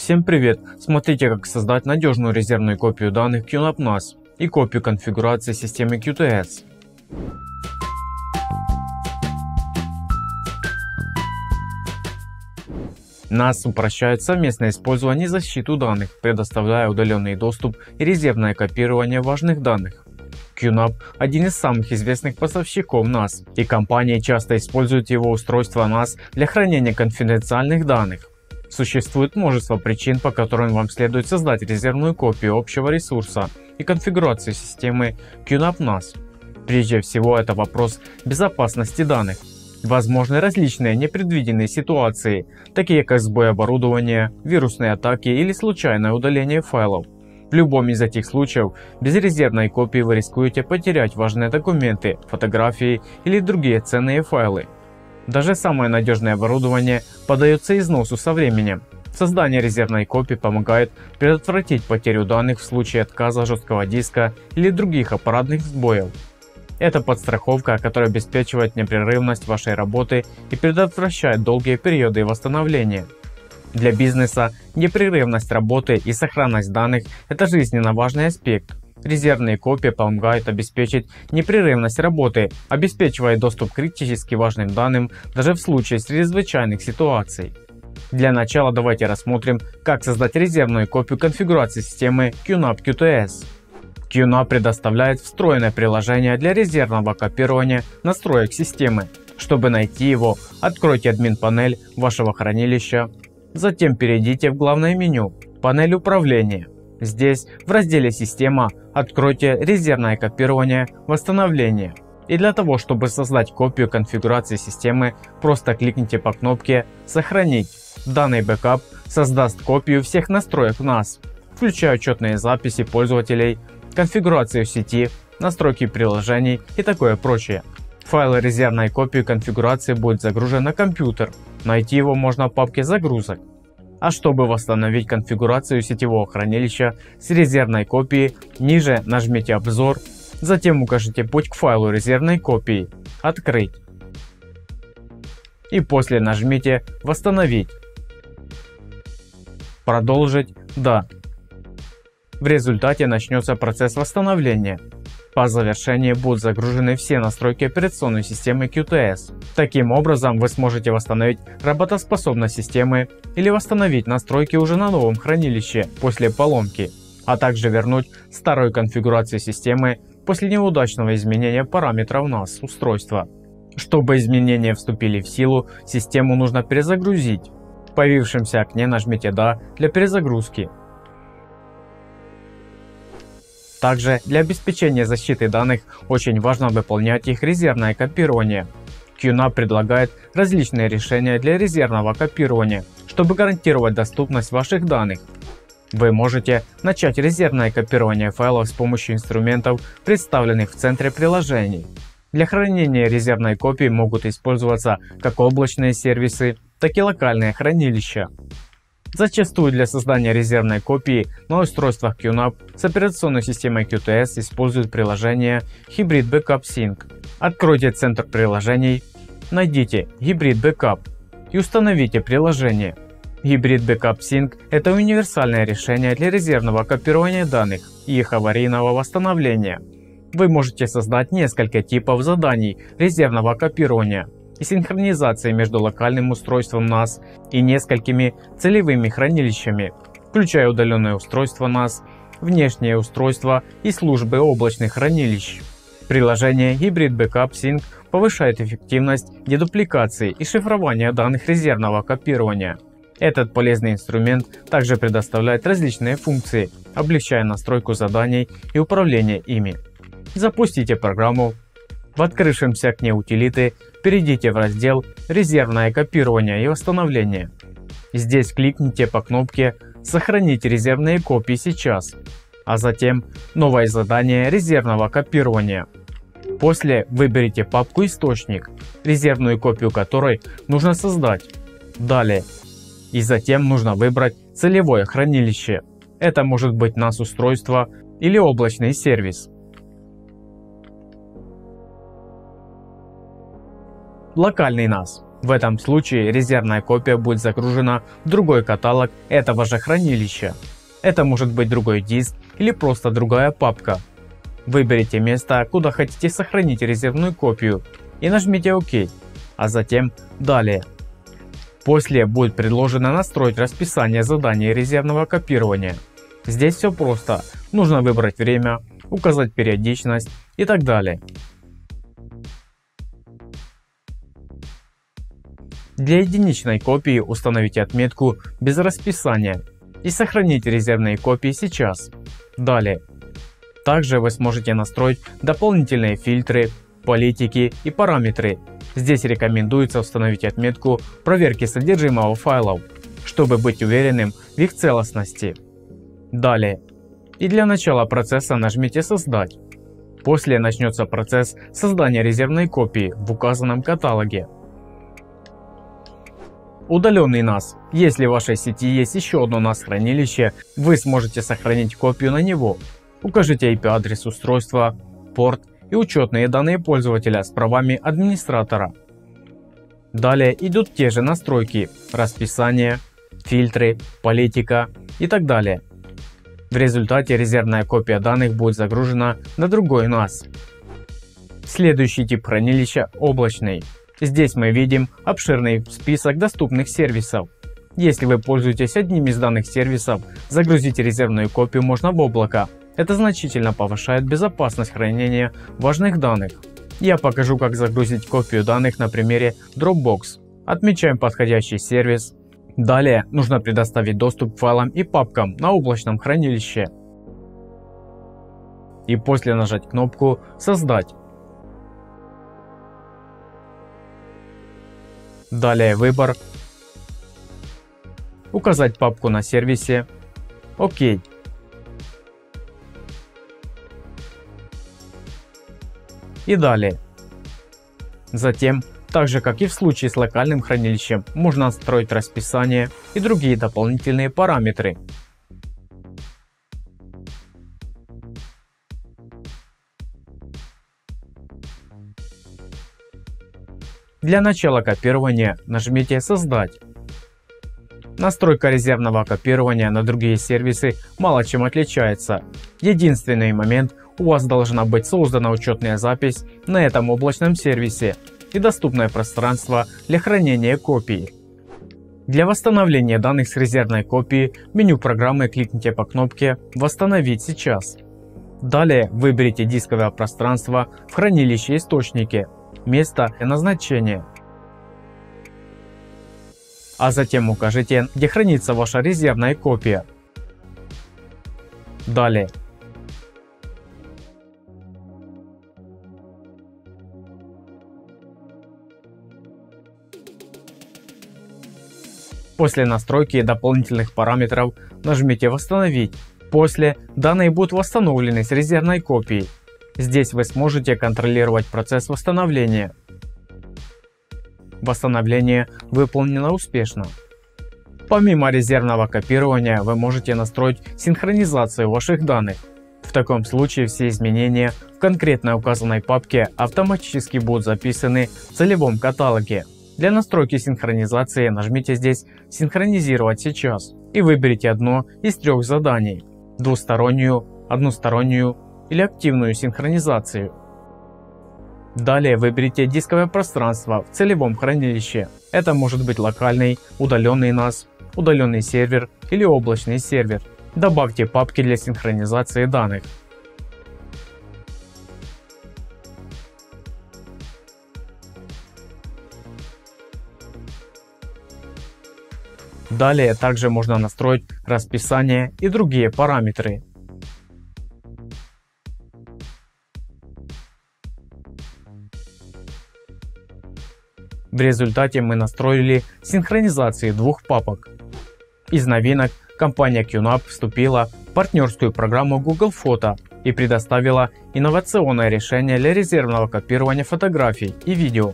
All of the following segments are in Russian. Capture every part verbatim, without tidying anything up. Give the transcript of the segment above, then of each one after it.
Всем привет! Смотрите, как создать надежную резервную копию данных QNAP NAS и копию конфигурации системы кью ти эс. нас упрощает совместное использование и защиту данных, предоставляя удаленный доступ и резервное копирование важных данных. QNAP – один из самых известных поставщиков нас, и компании часто используют его устройство нас для хранения конфиденциальных данных. Существует множество причин, по которым вам следует создать резервную копию общего ресурса и конфигурацию системы QNAP NAS. Прежде всего, это вопрос безопасности данных. Возможны различные непредвиденные ситуации, такие как сбой оборудования, вирусные атаки или случайное удаление файлов. В любом из этих случаев без резервной копии вы рискуете потерять важные документы, фотографии или другие ценные файлы. Даже самое надежное оборудование поддается износу со временем. Создание резервной копии помогает предотвратить потерю данных в случае отказа жесткого диска или других аппаратных сбоев. Это подстраховка, которая обеспечивает непрерывность вашей работы и предотвращает долгие периоды восстановления. Для бизнеса непрерывность работы и сохранность данных – это жизненно важный аспект. Резервные копии помогают обеспечить непрерывность работы, обеспечивая доступ к критически важным данным даже в случае чрезвычайных ситуаций. Для начала давайте рассмотрим, как создать резервную копию конфигурации системы QNAP кью ти эс. QNAP предоставляет встроенное приложение для резервного копирования настроек системы. Чтобы найти его, откройте админ панель вашего хранилища, затем перейдите в главное меню, панель управления. Здесь в разделе «Система» откройте «Резервное копирование. Восстановление». И для того, чтобы создать копию конфигурации системы, просто кликните по кнопке «Сохранить». Данный бэкап создаст копию всех настроек нас, включая учетные записи пользователей, конфигурацию сети, настройки приложений и такое прочее. Файл резервной копии конфигурации будет загружен на компьютер. Найти его можно в папке «Загрузок». А чтобы восстановить конфигурацию сетевого хранилища с резервной копии, ниже нажмите «Обзор», затем укажите путь к файлу резервной копии «Открыть» и после нажмите «Восстановить», «Продолжить», «Да». В результате начнется процесс восстановления. По завершении будут загружены все настройки операционной системы кью ти эс. Таким образом вы сможете восстановить работоспособность системы или восстановить настройки уже на новом хранилище после поломки, а также вернуть старую конфигурацию системы после неудачного изменения параметров нас устройства. Чтобы изменения вступили в силу, систему нужно перезагрузить. В появившемся окне нажмите «Да» для перезагрузки. Также для обеспечения защиты данных очень важно выполнять их резервное копирование. QNAP предлагает различные решения для резервного копирования, чтобы гарантировать доступность ваших данных. Вы можете начать резервное копирование файлов с помощью инструментов, представленных в центре приложений. Для хранения резервной копии могут использоваться как облачные сервисы, так и локальные хранилища. Зачастую для создания резервной копии на устройствах QNAP с операционной системой кью ти эс используют приложение Hybrid Backup Sync. Откройте центр приложений, найдите Hybrid Backup и установите приложение. Hybrid Backup Sync – это универсальное решение для резервного копирования данных и их аварийного восстановления. Вы можете создать несколько типов заданий резервного копирования и синхронизации между локальным устройством нас и несколькими целевыми хранилищами, включая удаленное устройство нас, внешние устройства и службы облачных хранилищ. Приложение Hybrid Backup Sync повышает эффективность дедупликации и шифрования данных резервного копирования. Этот полезный инструмент также предоставляет различные функции, облегчая настройку заданий и управление ими. Запустите программу. В открывшемся окне утилиты перейдите в раздел «Резервное копирование и восстановление». Здесь кликните по кнопке «Сохранить резервные копии сейчас», а затем «Новое задание резервного копирования». После выберите папку «Источник», резервную копию которой нужно создать. Далее. И затем нужно выбрать целевое хранилище. Это может быть нас устройство или облачный сервис. Локальный нас. В этом случае резервная копия будет загружена в другой каталог этого же хранилища. Это может быть другой диск или просто другая папка. Выберите место, куда хотите сохранить резервную копию, и нажмите ОК, а затем Далее. После будет предложено настроить расписание заданий резервного копирования. Здесь все просто, нужно выбрать время, указать периодичность и так далее. Для единичной копии установите отметку «Без расписания» и сохраните резервные копии сейчас. Далее. Также вы сможете настроить дополнительные фильтры, политики и параметры. Здесь рекомендуется установить отметку проверки содержимого файлов, чтобы быть уверенным в их целостности. Далее. И для начала процесса нажмите «Создать». После начнется процесс создания резервной копии в указанном каталоге. Удаленный эн эй эс. Если в вашей сети есть еще одно эн эй эс хранилище, вы сможете сохранить копию на него. Укажите ай пи-адрес устройства, порт и учетные данные пользователя с правами администратора. Далее идут те же настройки, расписание, фильтры, политика и так далее. В результате резервная копия данных будет загружена на другой эн эй эс. Следующий тип хранилища – облачный. Здесь мы видим обширный список доступных сервисов. Если вы пользуетесь одним из данных сервисов, загрузить резервную копию можно в облако. Это значительно повышает безопасность хранения важных данных. Я покажу, как загрузить копию данных на примере Dropbox. Отмечаем подходящий сервис. Далее нужно предоставить доступ к файлам и папкам на облачном хранилище. И после нажать кнопку «Создать». Далее выбор, указать папку на сервисе, ОК. И далее. Затем, так же как и в случае с локальным хранилищем, можно настроить расписание и другие дополнительные параметры. Для начала копирования нажмите «Создать». Настройка резервного копирования на другие сервисы мало чем отличается. Единственный момент – у вас должна быть создана учетная запись на этом облачном сервисе и доступное пространство для хранения копий. Для восстановления данных с резервной копии в меню программы кликните по кнопке «Восстановить сейчас». Далее выберите дисковое пространство в хранилище-источнике. Место и назначение, а затем укажите, где хранится ваша резервная копия. Далее. После настройки дополнительных параметров нажмите «Восстановить». После данные будут восстановлены с резервной копией. Здесь вы сможете контролировать процесс восстановления. Восстановление выполнено успешно. Помимо резервного копирования вы можете настроить синхронизацию ваших данных. В таком случае все изменения в конкретно указанной папке автоматически будут записаны в целевом каталоге. Для настройки синхронизации нажмите здесь «Синхронизировать сейчас» и выберите одно из трех заданий – двустороннюю, одностороннюю или активную синхронизацию. Далее выберите дисковое пространство в целевом хранилище. Это может быть локальный, удаленный эн эй эс, удаленный сервер или облачный сервер. Добавьте папки для синхронизации данных. Далее также можно настроить расписание и другие параметры. В результате мы настроили синхронизации двух папок. Из новинок компания QNAP вступила в партнерскую программу Google Фото и предоставила инновационное решение для резервного копирования фотографий и видео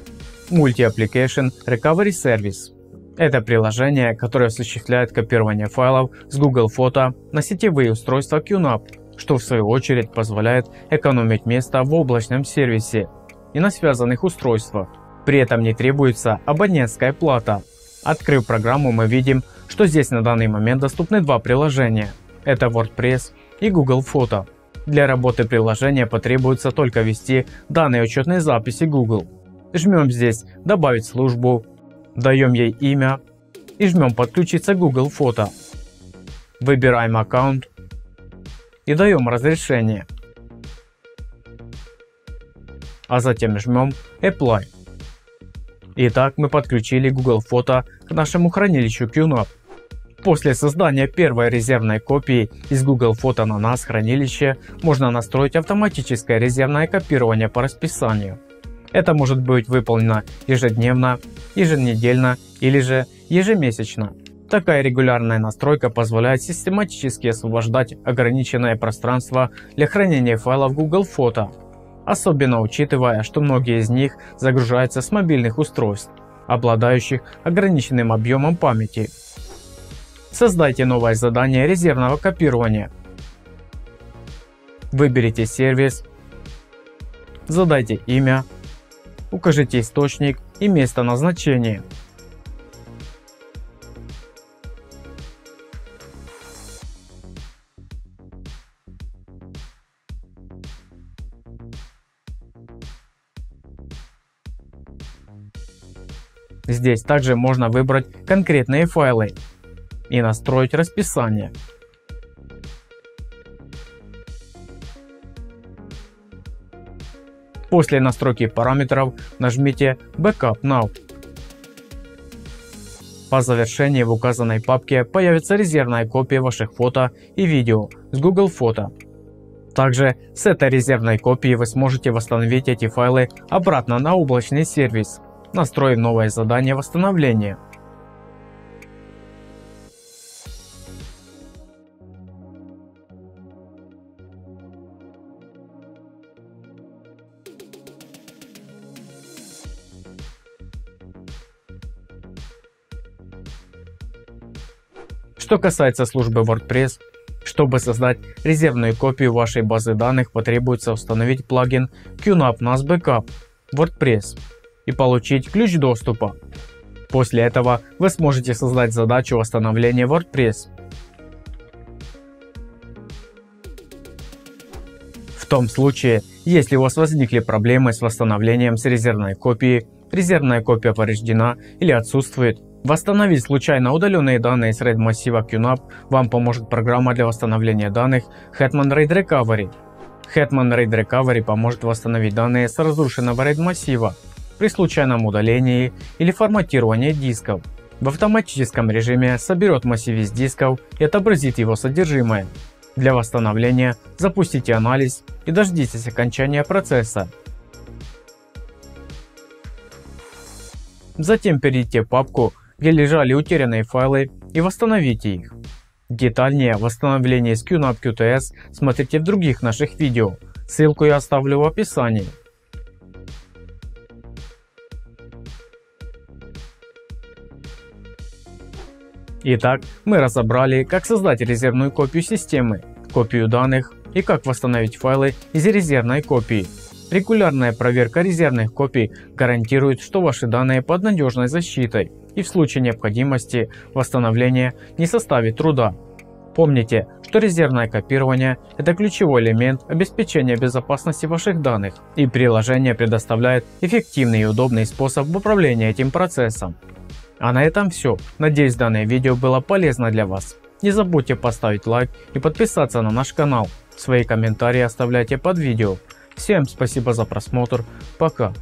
– Multi-Application Recovery Service. Это приложение, которое осуществляет копирование файлов с Google Фото на сетевые устройства QNAP, что в свою очередь позволяет экономить место в облачном сервисе и на связанных устройствах. При этом не требуется абонентская плата. Открыв программу, мы видим, что здесь на данный момент доступны два приложения. Это WordPress и Google Фото. Для работы приложения потребуется только ввести данные учетной записи Google. Жмем здесь «Добавить службу», даем ей имя и жмем «Подключиться к Google Фото». Выбираем аккаунт и даем разрешение. А затем жмем «Apply». Итак, мы подключили Google Фото к нашему хранилищу QNAP. После создания первой резервной копии из Google Фото на нас хранилище можно настроить автоматическое резервное копирование по расписанию. Это может быть выполнено ежедневно, еженедельно или же ежемесячно. Такая регулярная настройка позволяет систематически освобождать ограниченное пространство для хранения файлов Google Фото, особенно учитывая, что многие из них загружаются с мобильных устройств, обладающих ограниченным объемом памяти. Создайте новое задание резервного копирования. Выберите сервис, задайте имя, укажите источник и место назначения. Здесь также можно выбрать конкретные файлы и настроить расписание. После настройки параметров нажмите Backup Now. По завершении в указанной папке появится резервная копия ваших фото и видео с Google Фото. Также с этой резервной копией вы сможете восстановить эти файлы обратно на облачный сервис, настроив новое задание восстановления. Что касается службы WordPress, чтобы создать резервную копию вашей базы данных, потребуется установить плагин QNAP NAS Backup WordPress и получить ключ доступа. После этого вы сможете создать задачу восстановления WordPress. В том случае, если у вас возникли проблемы с восстановлением с резервной копии, резервная копия повреждена или отсутствует, восстановить случайно удаленные данные с RAID массива QNAP вам поможет программа для восстановления данных Hetman RAID Recovery. Hetman RAID Recovery поможет восстановить данные с разрушенного RAID массива при случайном удалении или форматировании дисков. В автоматическом режиме соберет массив из дисков и отобразит его содержимое. Для восстановления запустите анализ и дождитесь окончания процесса. Затем перейдите в папку, где лежали утерянные файлы, и восстановите их. Детальнее о восстановлении с QNAP кью ти эс смотрите в других наших видео, ссылку я оставлю в описании. Итак, мы разобрали, как создать резервную копию системы, копию данных и как восстановить файлы из резервной копии. Регулярная проверка резервных копий гарантирует, что ваши данные под надежной защитой, и в случае необходимости восстановление не составит труда. Помните, что резервное копирование – это ключевой элемент обеспечения безопасности ваших данных, и приложение предоставляет эффективный и удобный способ управления этим процессом. А на этом все. Надеюсь, данное видео было полезно для вас. Не забудьте поставить лайк и подписаться на наш канал. Свои комментарии оставляйте под видео. Всем спасибо за просмотр, пока.